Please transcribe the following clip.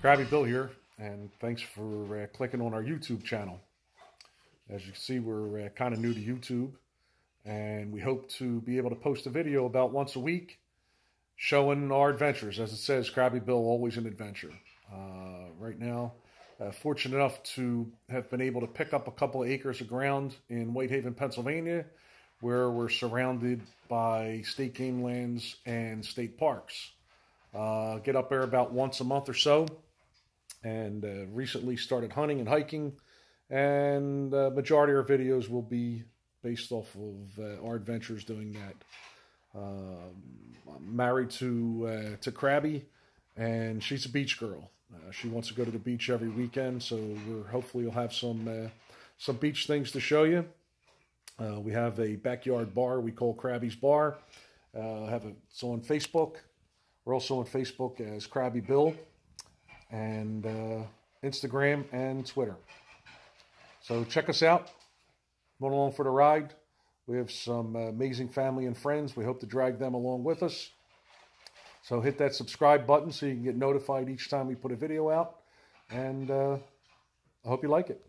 Crabby Bill here, and thanks for clicking on our YouTube channel. As you can see, we're kind of new to YouTube, and we hope to be able to post a video about once a week showing our adventures. As it says, Crabby Bill, always an adventure. Right now, fortunate enough to have been able to pick up a couple of acres of ground in White Haven, Pennsylvania, where we're surrounded by state game lands and state parks. Get up there about once a month or so, and recently started hunting and hiking, and the majority of our videos will be based off of our adventures doing that. I'm married to Crabby, and she's a beach girl. She wants to go to the beach every weekend, so we're hopefully we'll have some beach things to show you. We have a backyard bar we call Crabby's Bar. It's on Facebook. We're also on Facebook as Crabby Bill, and Instagram and Twitter. So check us out. Run along for the ride. We have some amazing family and friends. We hope to drag them along with us. So hit that subscribe button so you can get notified each time we put a video out. And I hope you like it.